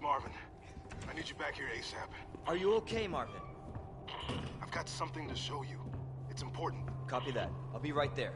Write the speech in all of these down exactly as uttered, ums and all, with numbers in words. Marvin. I need you back here ASAP. Are you okay, Marvin? I've got something to show you. It's important. Copy that. I'll be right there.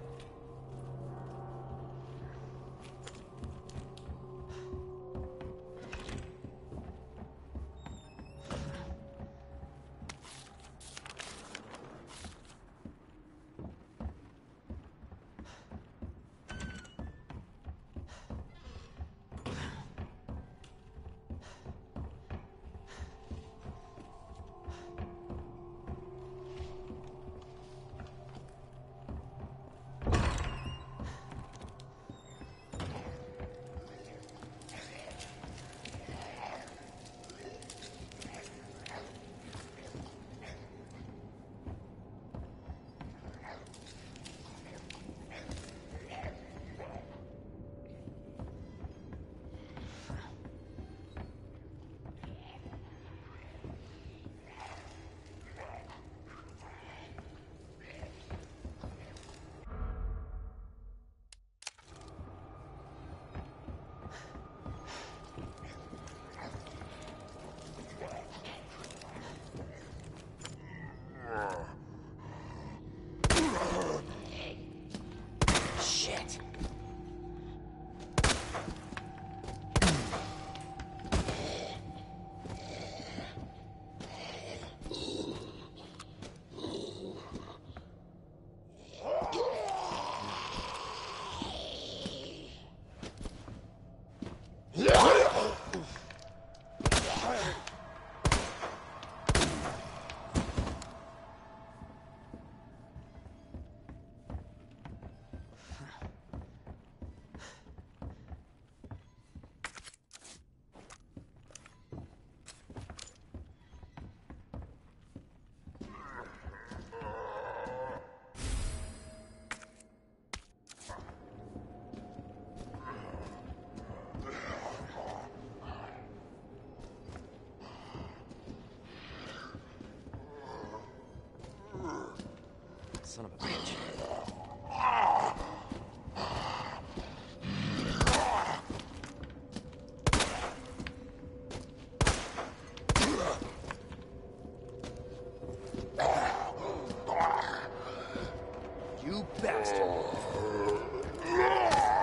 Son of a bitch. You bastard. Yeah!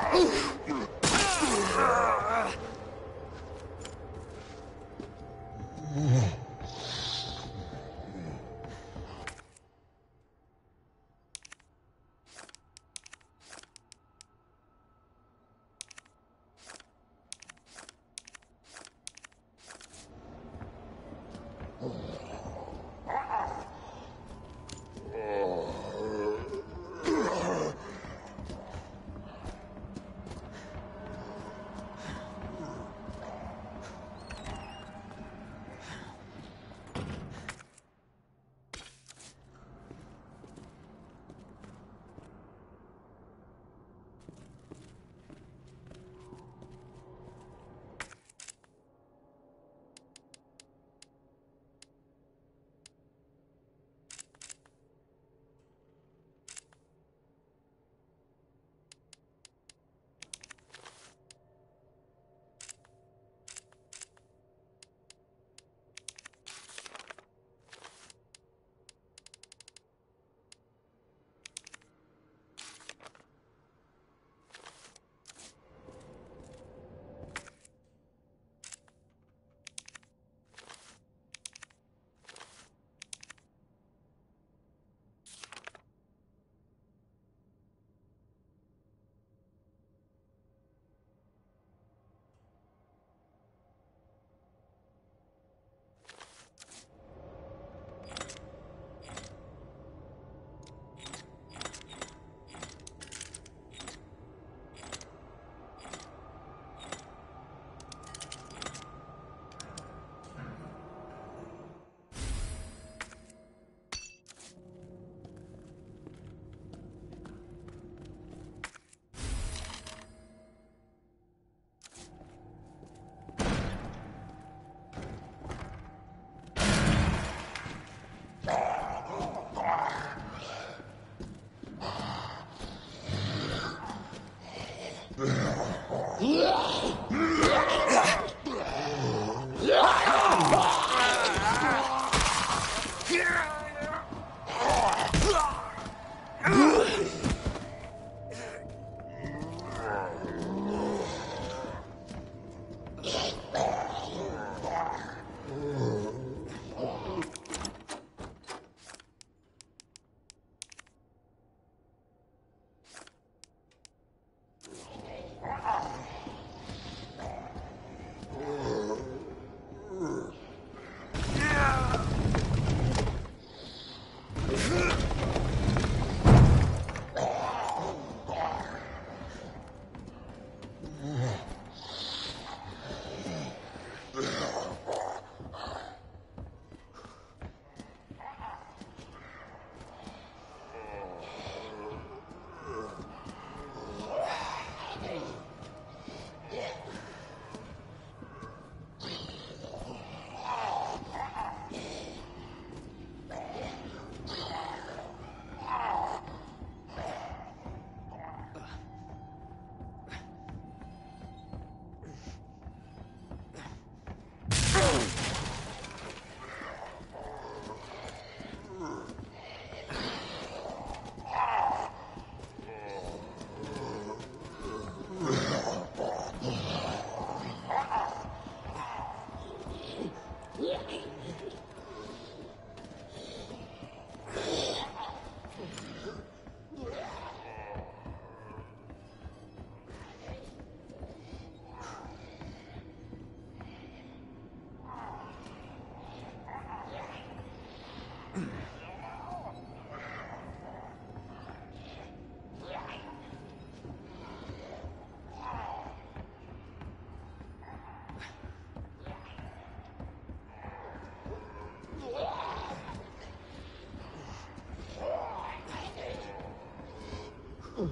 Oh.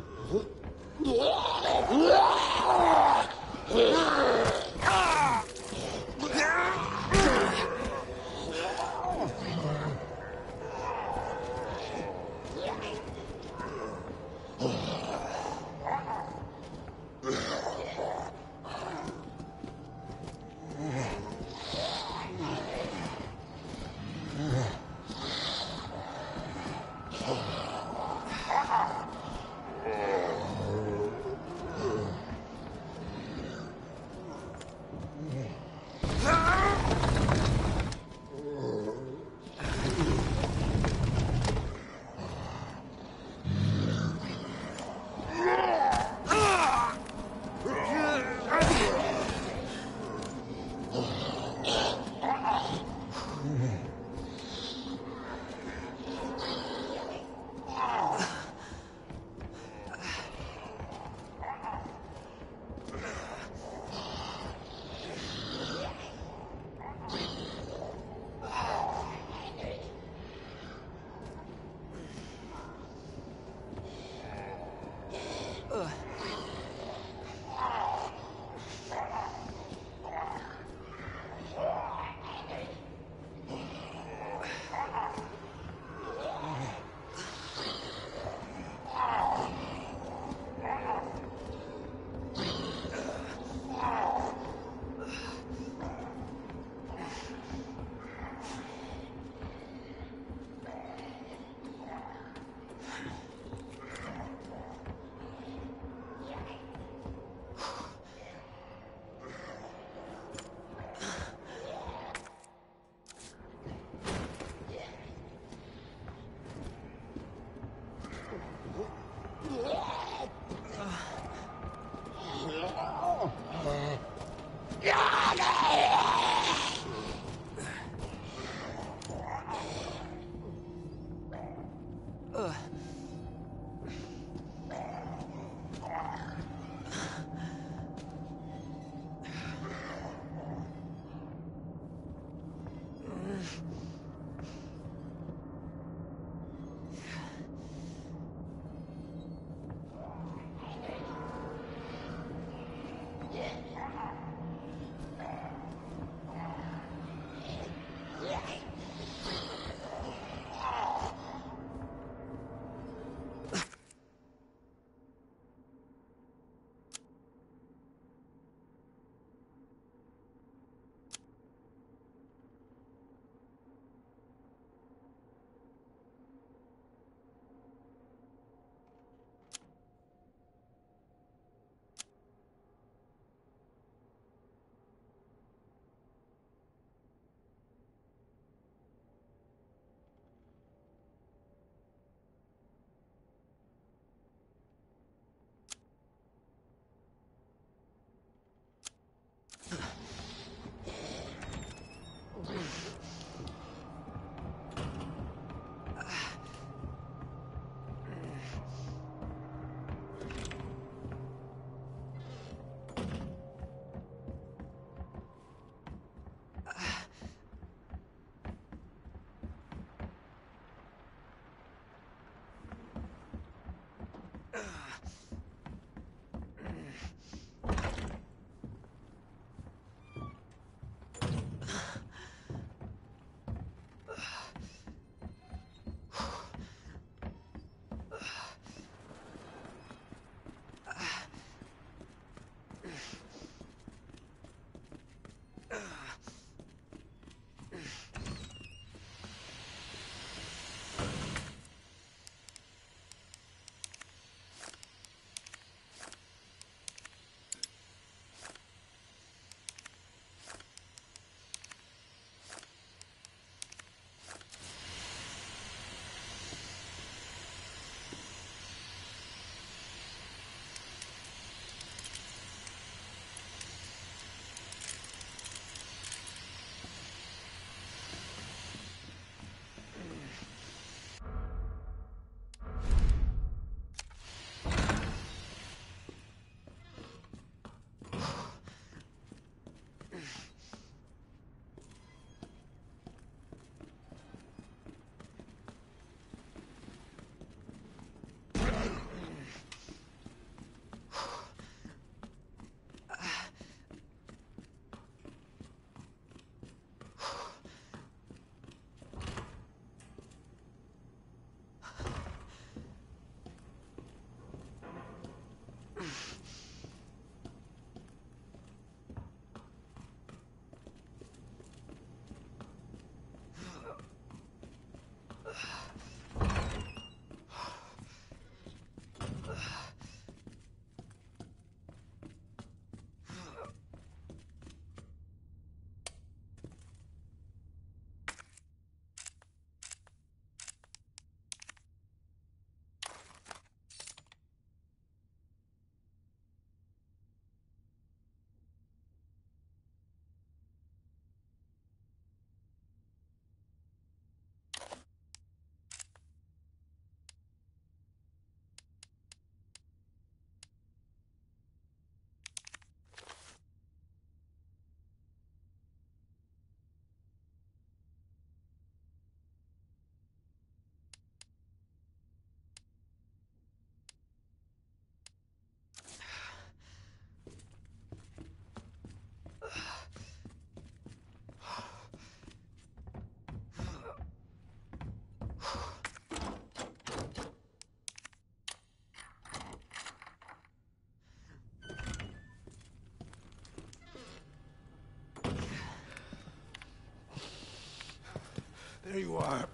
There you are.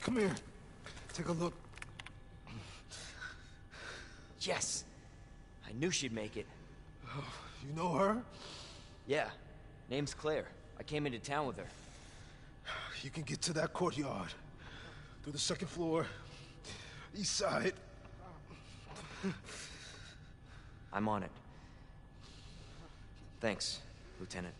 Come here. Take a look. Yes! I knew she'd make it. Oh, you know her? Yeah. Name's Claire. I came into town with her. You can get to that courtyard. Through the second floor. East side. I'm on it. Thanks, Lieutenant.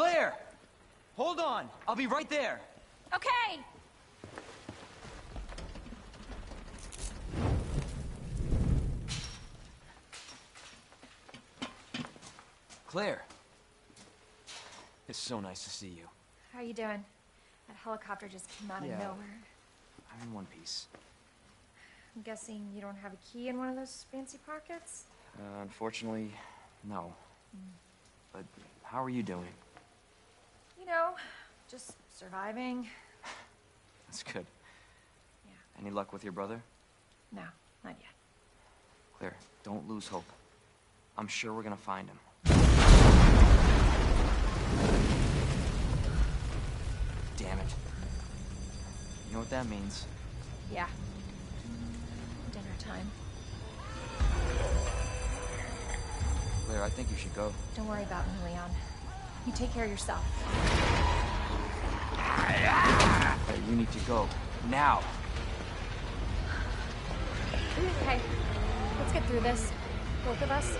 Claire! Hold on! I'll be right there! Okay! Claire! It's so nice to see you. How are you doing? That helicopter just came out of yeah. nowhere. I'm in one piece. I'm guessing you don't have a key in one of those fancy pockets? Uh, unfortunately, no. Mm. But how are you doing? You know, just surviving. That's good. Yeah. Any luck with your brother? No, not yet. Claire, don't lose hope. I'm sure we're gonna find him. Damn it. You know what that means? Yeah. Dinner time. Claire, I think you should go. Don't worry about me, Leon. You take care of yourself. Claire, you need to go. Now. Okay. Let's get through this. Both of us.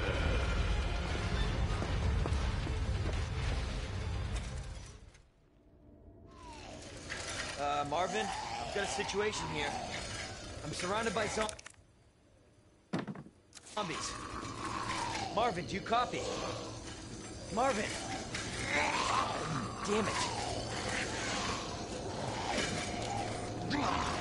Uh, Marvin, I've got a situation here. I'm surrounded by zom- zombies. Marvin, do you copy? Marvin! Damn it. Yeah.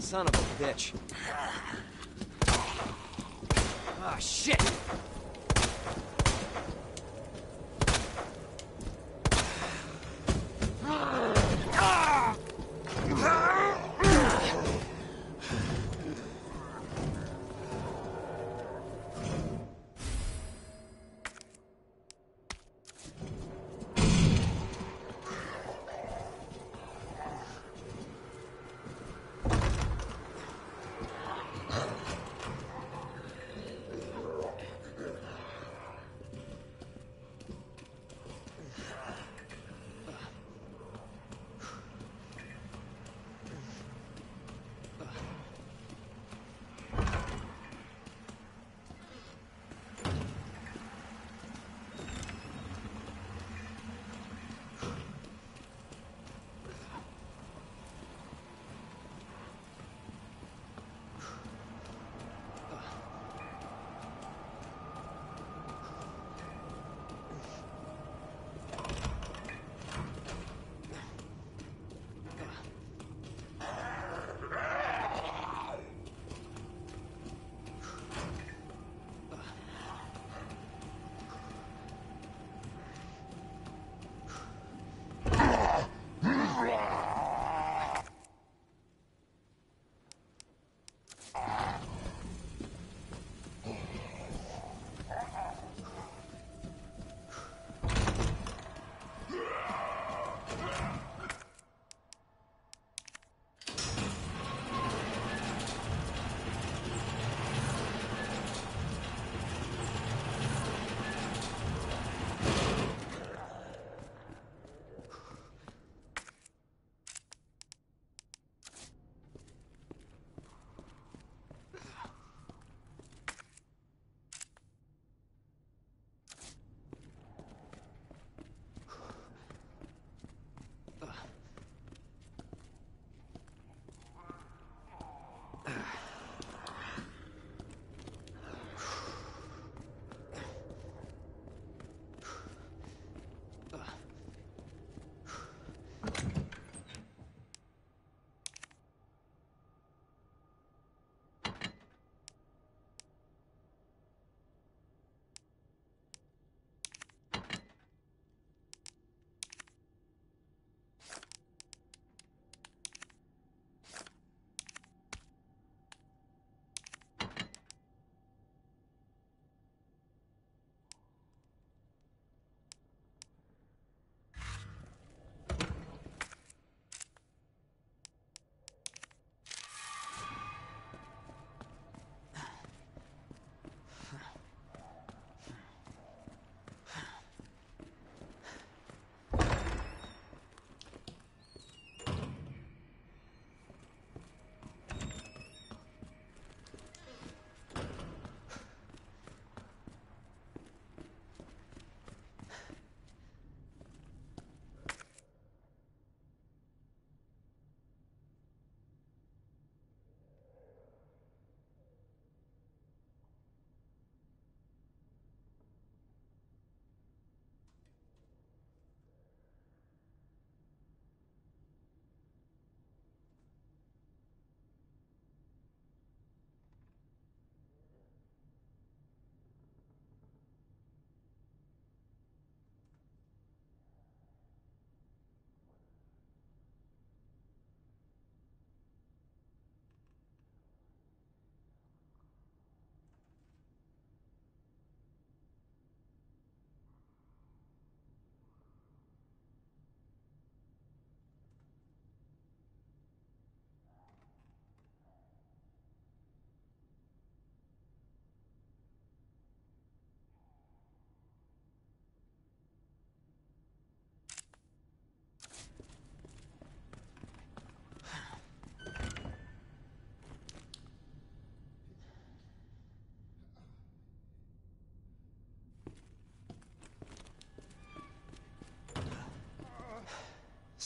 Son of a bitch. Ah, shit!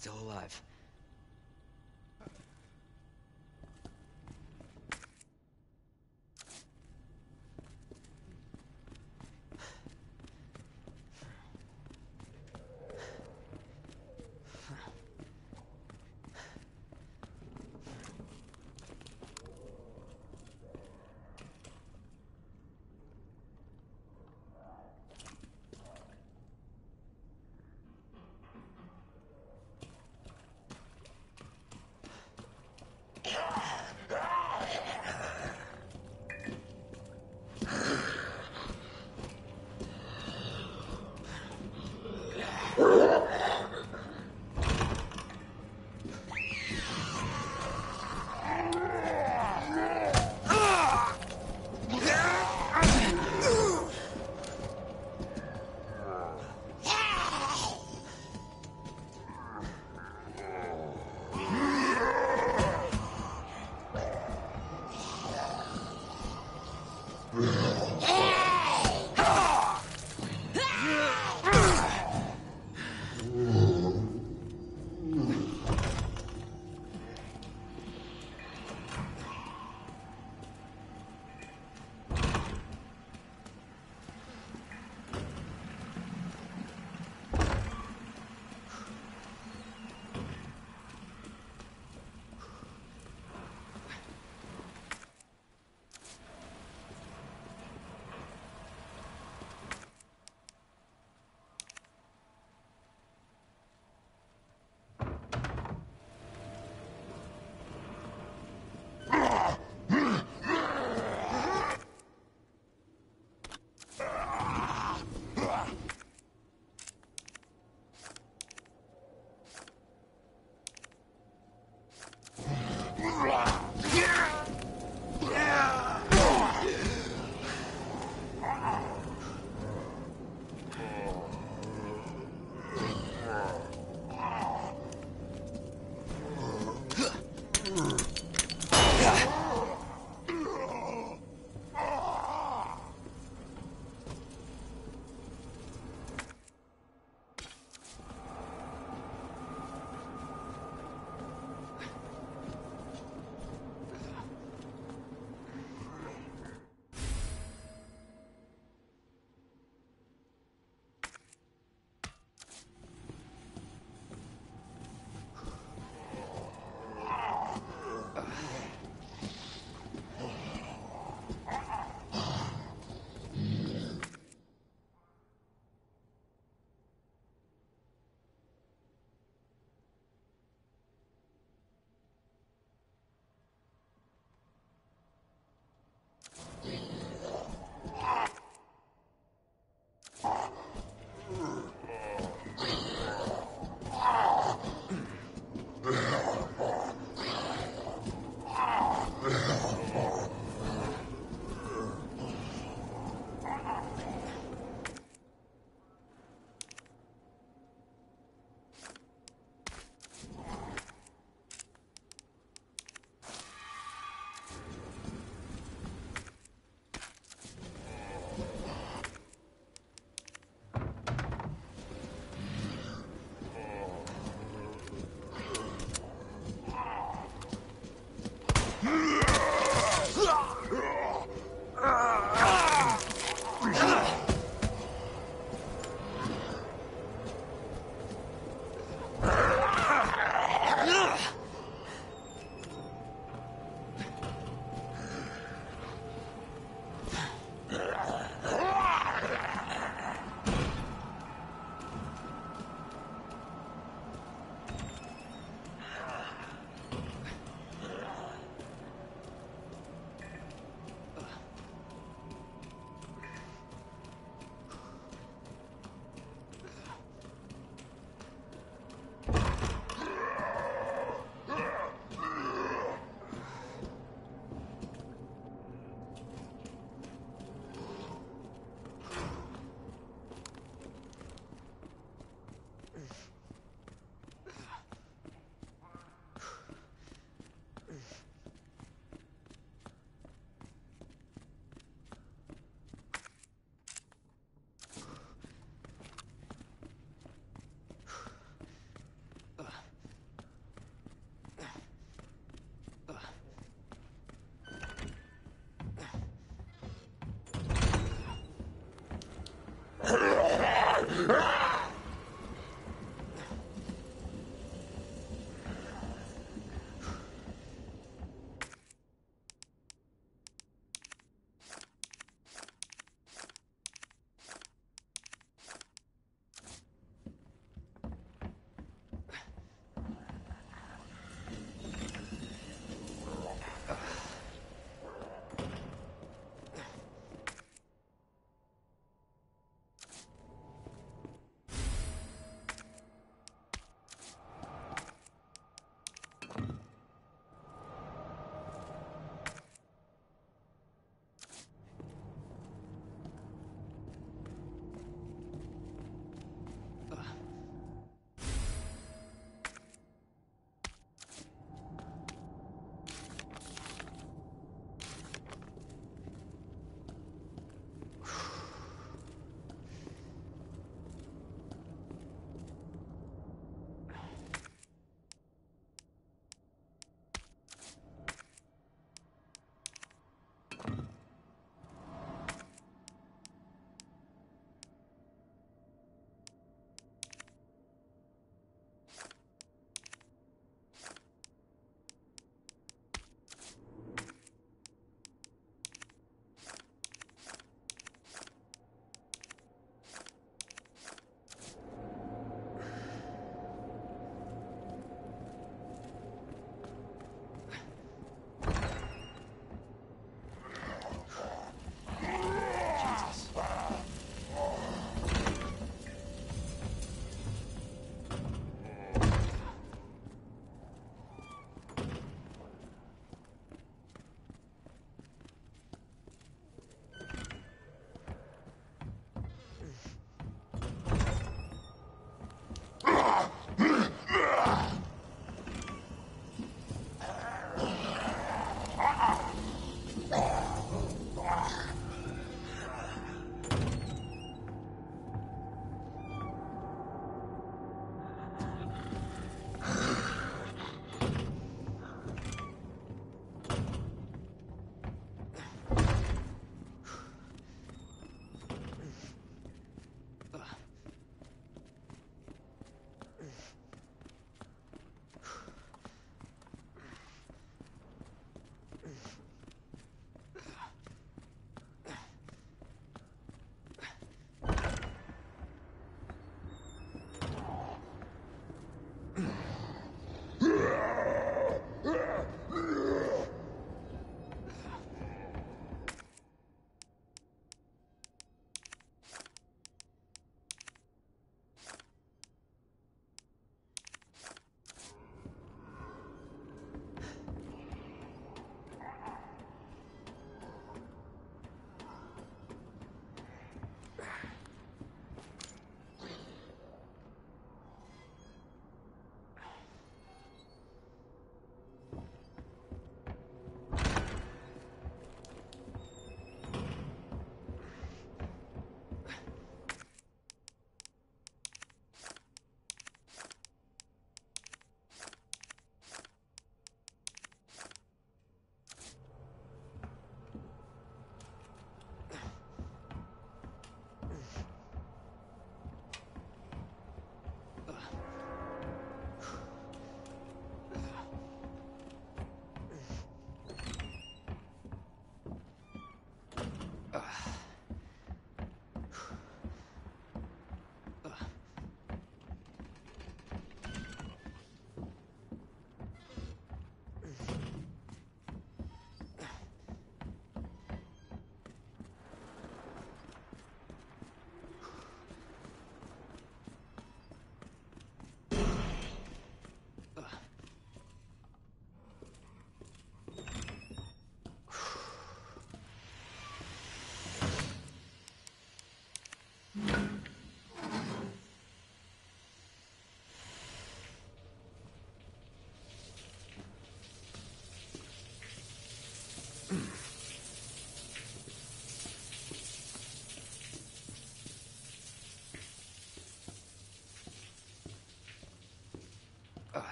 still alive.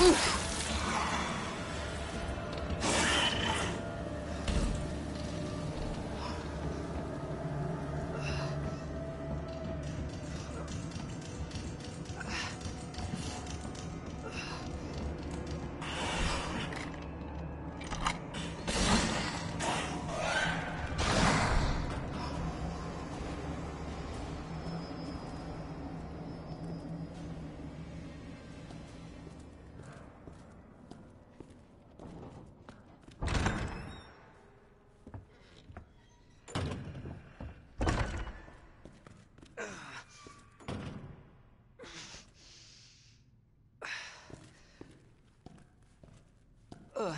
Oof. Ugh.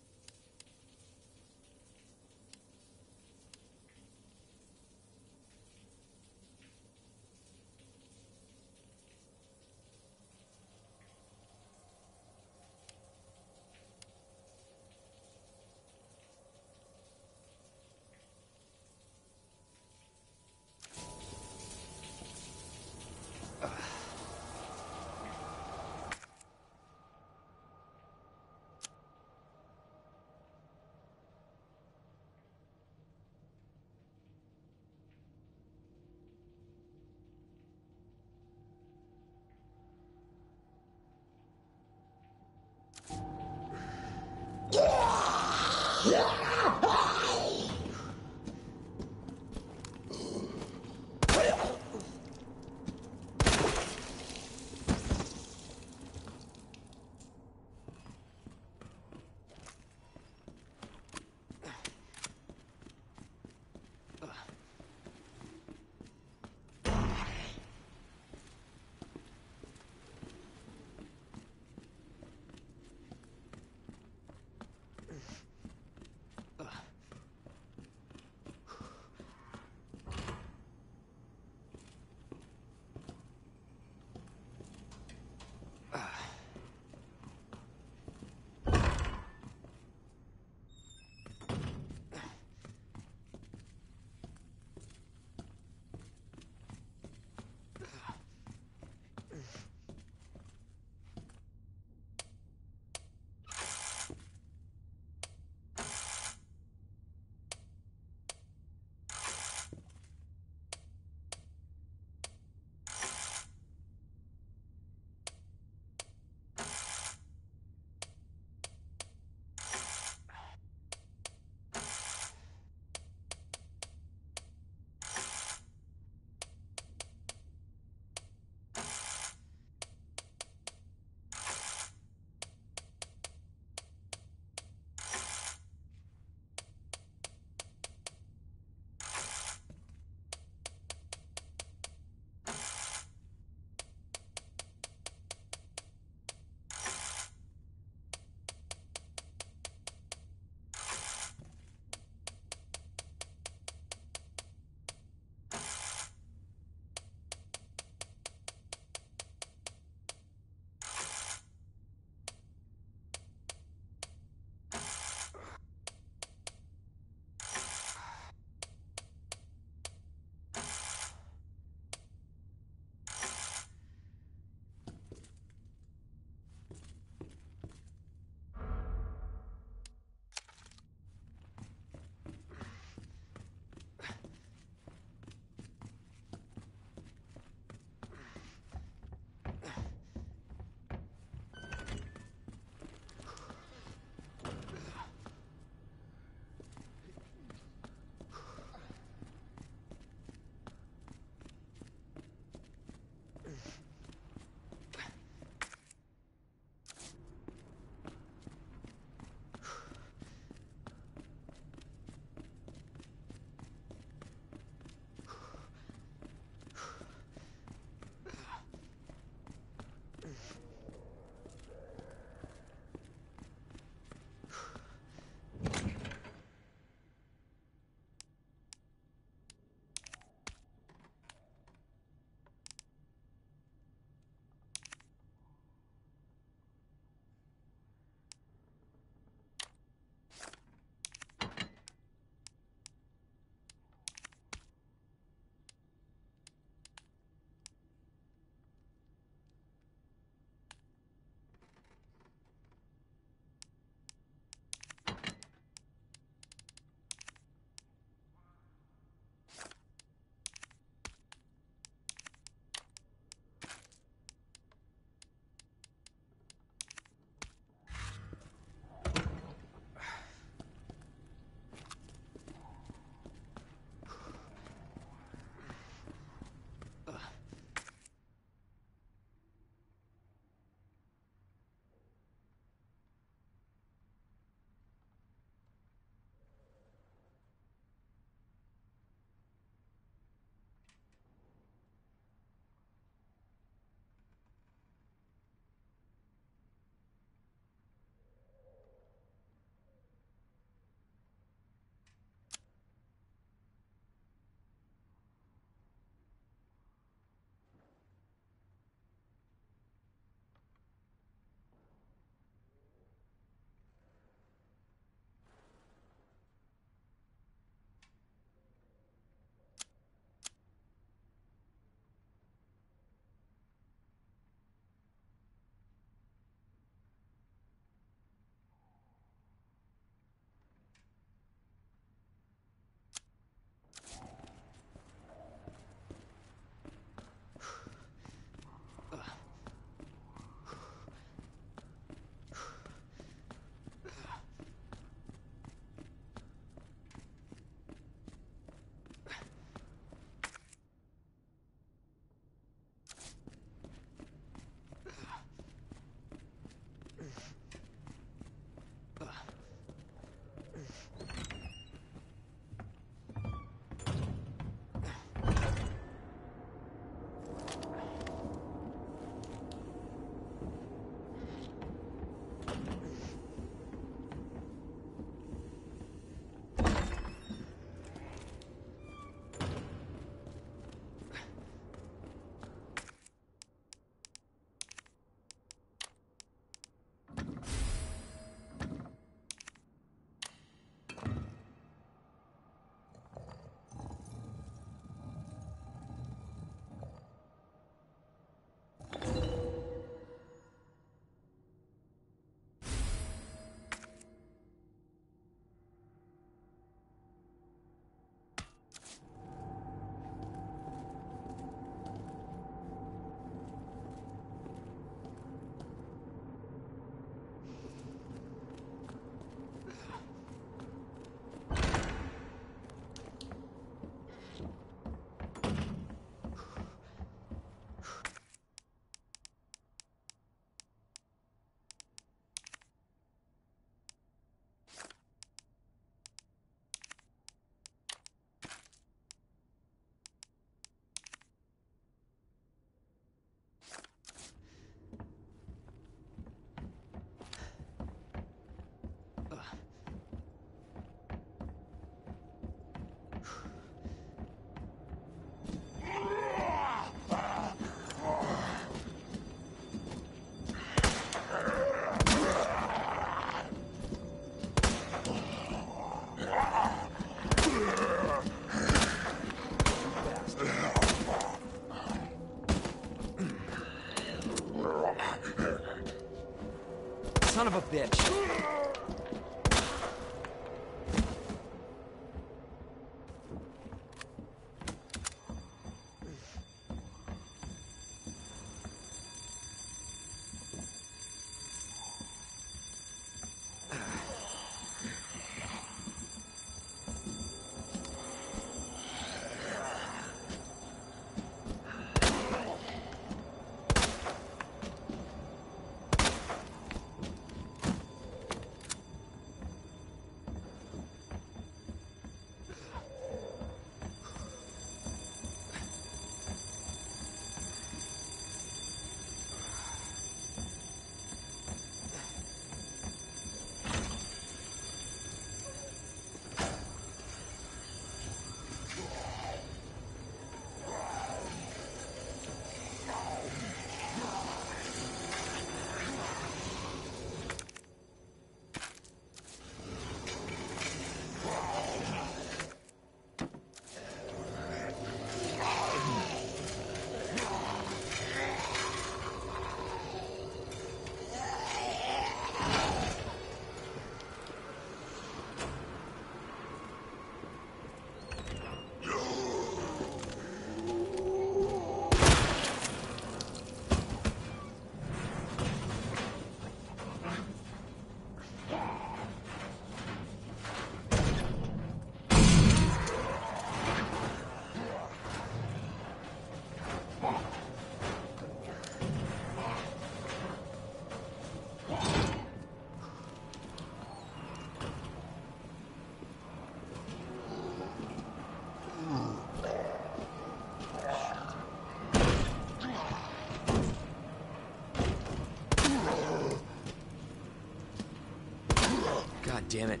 damn it.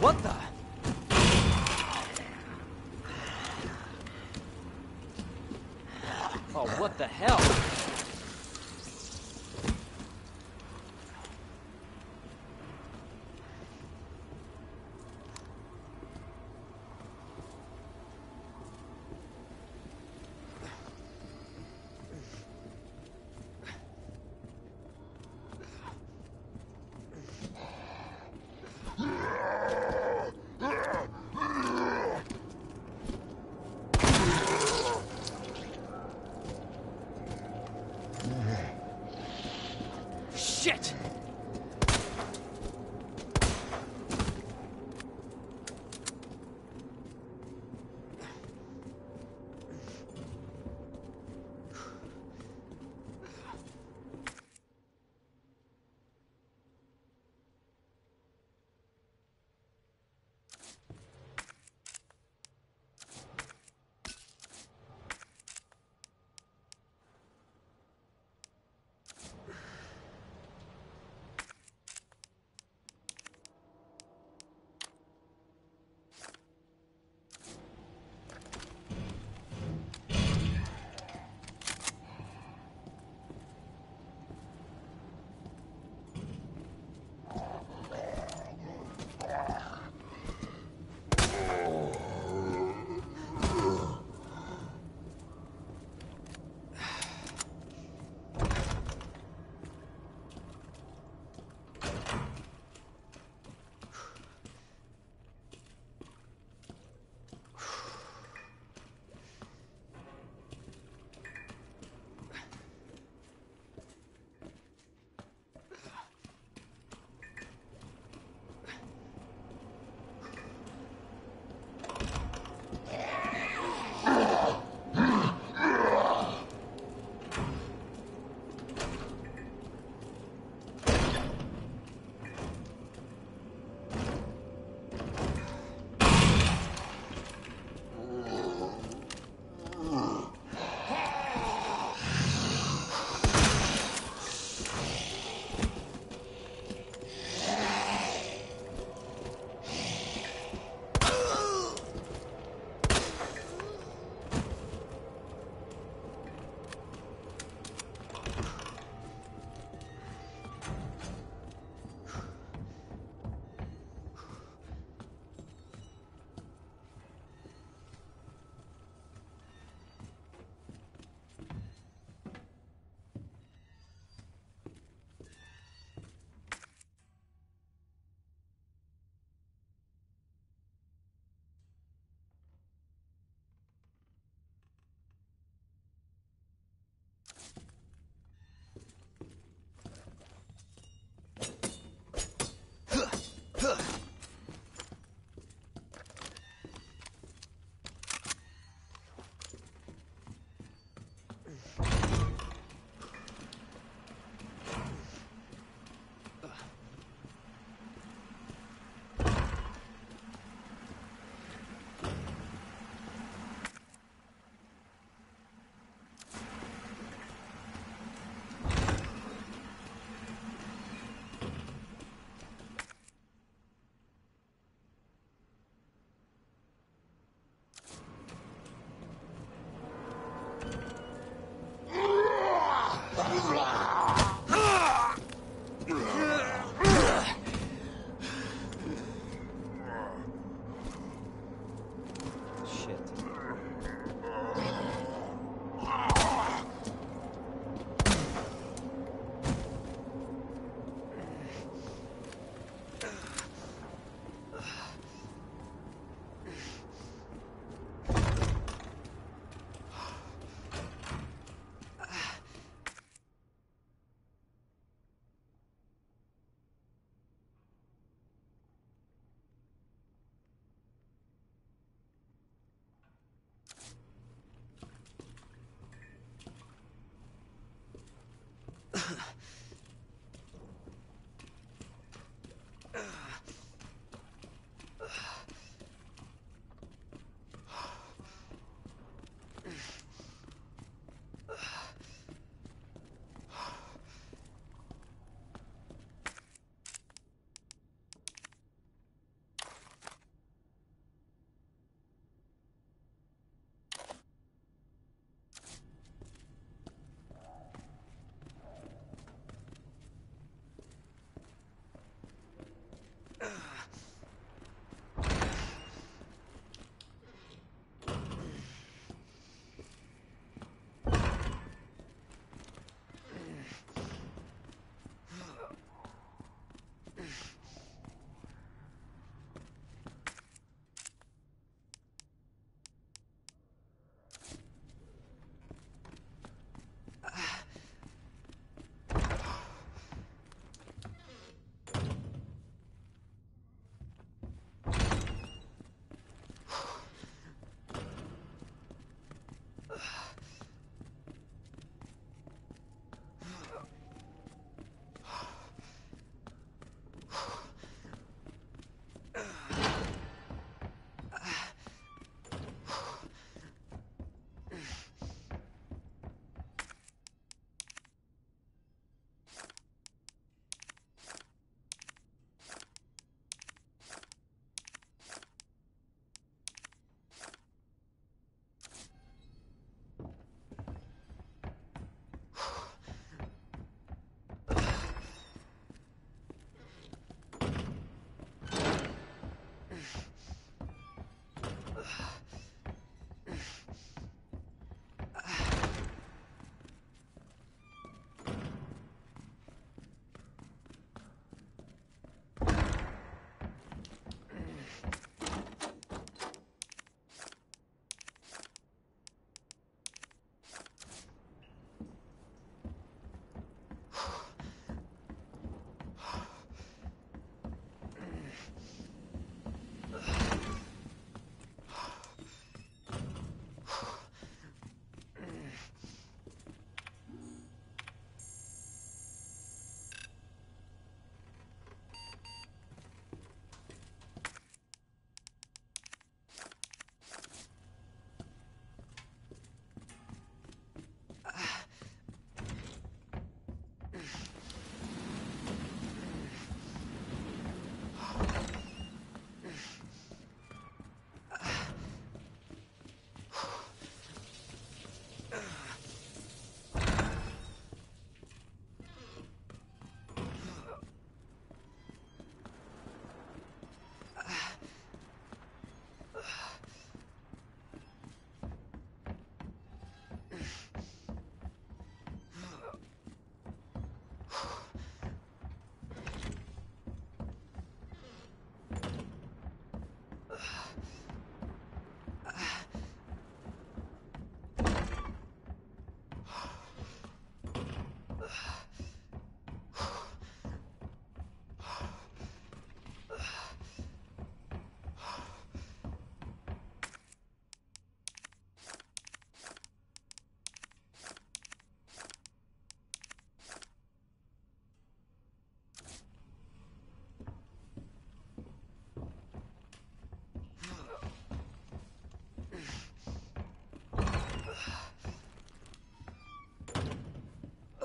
What the? Oh, what the hell?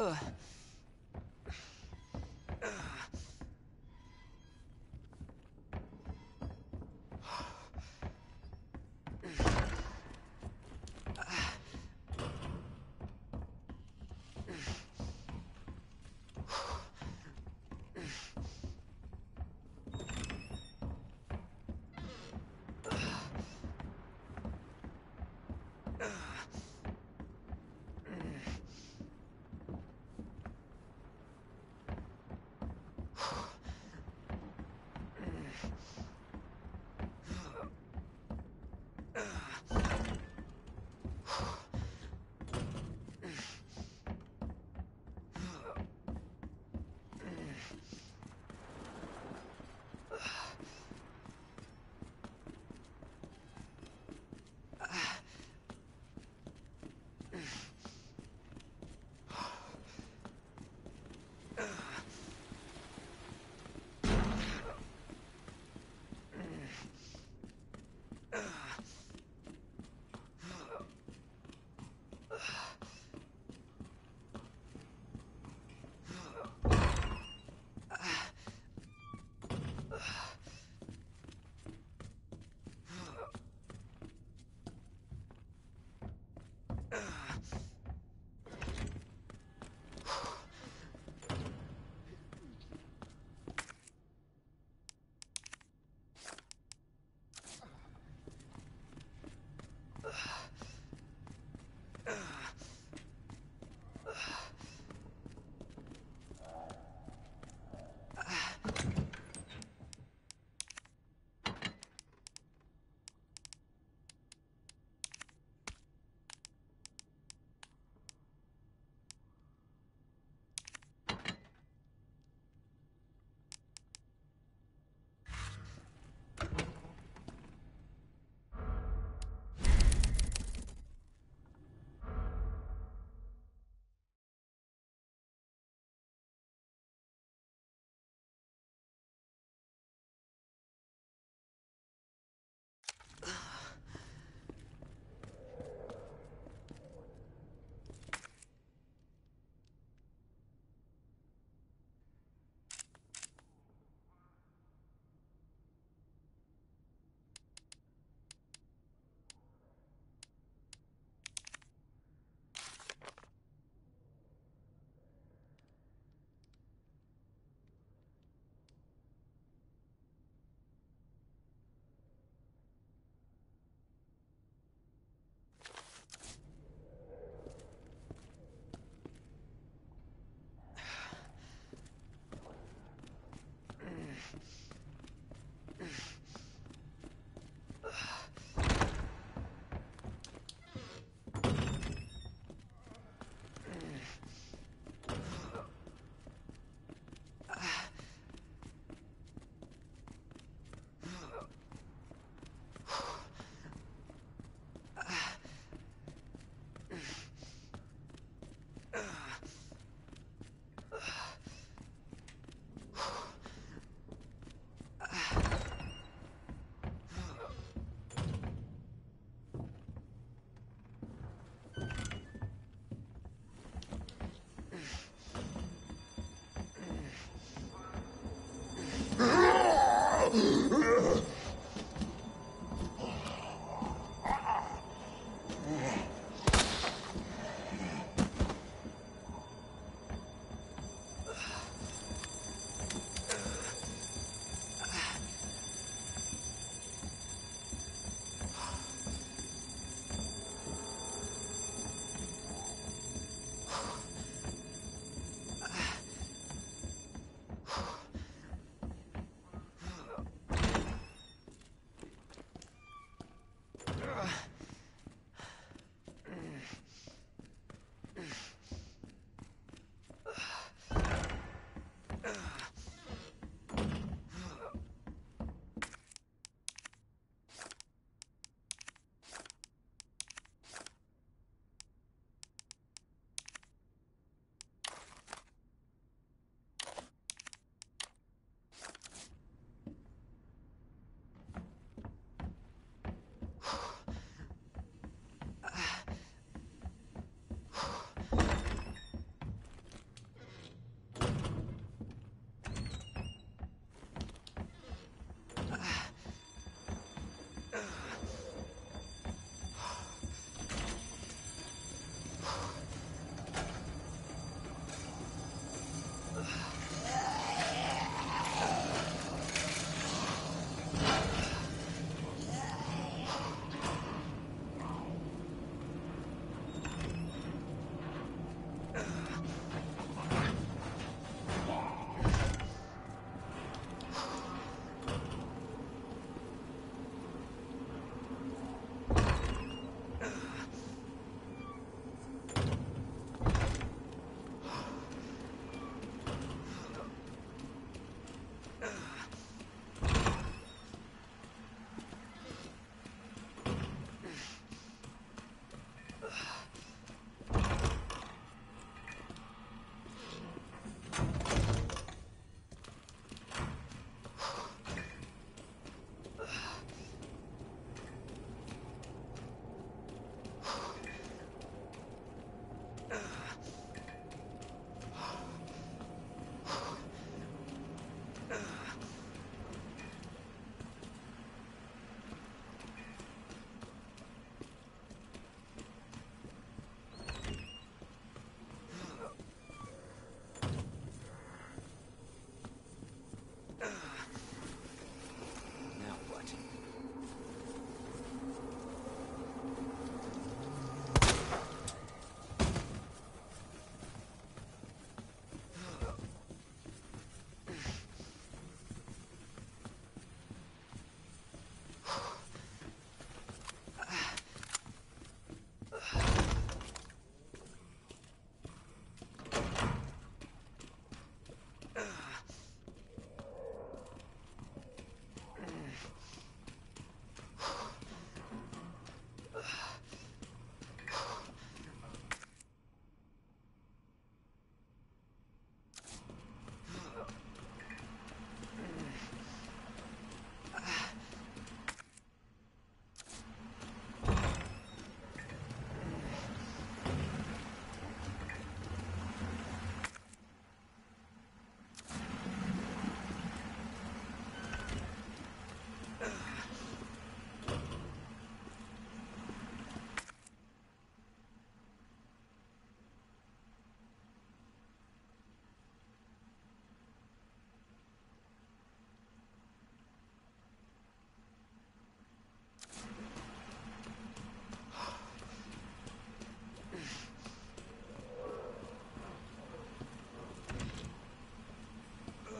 Ugh. Ugh.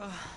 Ugh.